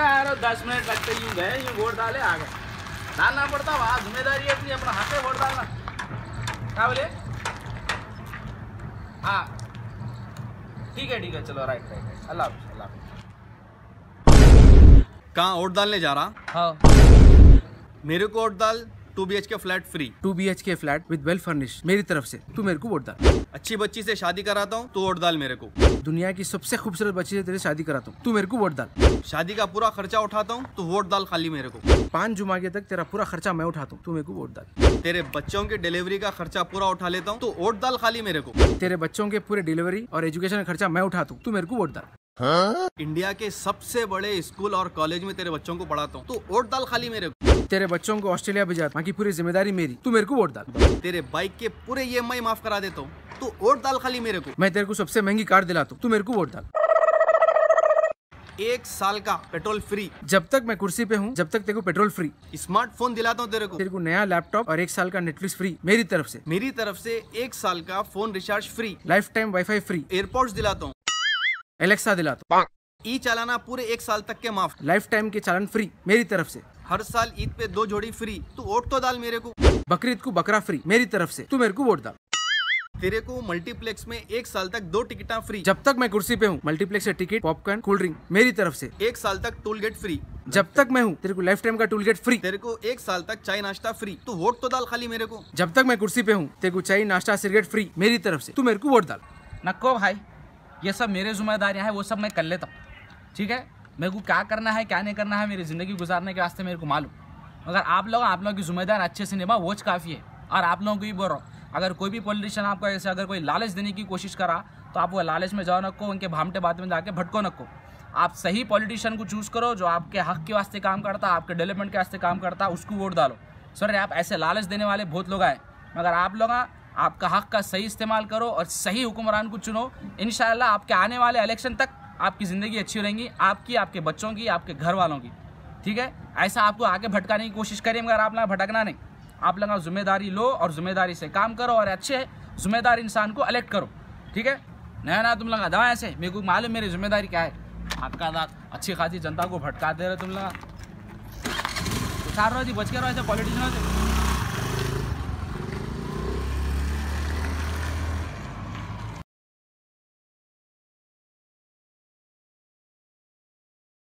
लगता है और 10 मिनट लगते यूँ गए, यूँ वोट डाले आ गए। डालना पड़ता है, वहाँ जिम्मेदारी है अपनी, अपना हाथ में वोट डालना। क्या बोले? हाँ ठीक है, ठीक है, चलो राइट राइट राइट। अल्लाह हाफिज़, अल्लाह हाफिज़। कहाँ वोट डालने जा रहा? हाँ मेरे को वोट डाल। 2 BHK flat free, 2 BHK flat with well furnished, मेरी तरफ से तू मेरे को वोट डाल। अच्छी बच्ची से शादी कराता हूँ, तू वोट डाल मेरे को। दुनिया की सबसे खूबसूरत बच्ची से तेरी शादी कराता हूँ, तू मेरे को वोट डाल। शादी का पूरा खर्चा उठाता हूँ, तू वोट डाल खाली मेरे को। 5 जुमाके तक तेरा पूरा खर्चा मैं उठाता हूँ, तू मेरे को वोट डाल। तेरे बच्चों के डिलीवरी का खर्चा पूरा उठा लेता हूँ, तू वोट डाल खाली मेरे को। तेरे बच्चों के पूरे डिलीवरी और एजुकेशन का खर्चा मैं उठाता हूँ, तू मेरे को वोट डाल। हाँ? इंडिया के सबसे बड़े स्कूल और कॉलेज में तेरे बच्चों को पढ़ाता हूँ, तू वोट डाल खाली मेरे को। तेरे बच्चों को ऑस्ट्रेलिया भेजा, बाकी पूरी जिम्मेदारी मेरी, तू मेरे को वोट डाल। तेरे बाइक के पूरे EMI माफ करा देता हूँ, तू वोट डाल खाली मेरे को। मैं तेरे को सबसे महंगी कार दिलाता हूँ, तू मेरे को वोट डाल। 1 साल का पेट्रोल फ्री, जब तक मैं कुर्सी पे हूँ जब तक तेरे को पेट्रोल फ्री। स्मार्टफोन दिलाता हूँ तेरे को, नया लैपटॉप और 1 साल का नेटफ्लिक्स फ्री मेरी तरफ से। 1 साल का phone recharge free, lifetime wifi free, airports दिलाता हूँ, एलेक्सा दिलाता हूँ, ई चालाना पूरे 1 साल तक के माफ, लाइफ टाइम के चालान फ्री मेरी तरफ से। हर साल ईद पे 2 जोड़ी फ्री, तू वोट तो डाल मेरे को। बकरीद को बकरा फ्री मेरी तरफ से, तू मेरे को वोट डाल। तेरे को मल्टीप्लेक्स में 1 साल तक 2 टिकटा फ्री, जब तक मैं कुर्सी पे हूँ मल्टीप्लेक्स से टिकट, पॉपकॉर्न, कोल्ड ड्रिंक मेरी तरफ से। 1 साल तक टोल गेट फ्री, जब तक मैं हूँ तेरे को लाइफ टाइम का टोल गेट फ्री। तेरे को 1 साल तक चाय नाश्ता फ्री, तू वोट तो डाल खाली मेरे को। जब तक मैं कुर्सी पे हूँ तेरे को चाय नाश्ता सिगरेट फ्री मेरी तरफ से, तू मेरे को वोट डाल। नको भाई, ये सब मेरे जिम्मेदारियाँ हैं, वो सब मैं कर लेता हूँ। ठीक है, मेरे को क्या करना है क्या नहीं करना है मेरी ज़िंदगी गुजारने के रास्ते मेरे को मालूम। अगर आप लोग की जिम्मेदारी अच्छे से निभाओ वो काफ़ी है। और आप लोगों को भी बोल रहा हूँ, अगर कोई भी पॉलिटिशियन आपको ऐसे अगर कोई लालच देने की कोशिश करा तो आप वो लालच में जाओ नको, उनके भामटे बात में जाके भटको नको। आप सही पॉलिटिशियन को चूज़ करो जो आपके हक के वास्ते काम करता, आपके डेवलपमेंट के वास्ते काम करता, उसको वोट डालो। सर आप ऐसे लालच देने वाले बहुत लोग आए, मगर आप लोग आपका हक का सही इस्तेमाल करो और सही हुक्मरान को चुनो। इंशाअल्लाह आपके आने वाले इलेक्शन तक आपकी ज़िंदगी अच्छी रहेंगी, आपकी, आपके बच्चों की, आपके घर वालों की। ठीक है, ऐसा आपको आगे भटकाने की कोशिश करें, मगर आप लोग भटकना नहीं। आप लोग जिम्मेदारी लो और जिम्मेदारी से काम करो और अच्छे जिम्मेदार इंसान को एलेक्ट करो। ठीक है, नया ना तुम लोग दवा ऐसे, मेरे को मालूम मेरी जिम्मेदारी क्या है। आपका दाँत अच्छी खासी जनता को भटका दे रहे तुम लोग, उतार रहे जी, बच के रहो ऐसे पॉलिटिशियनों से।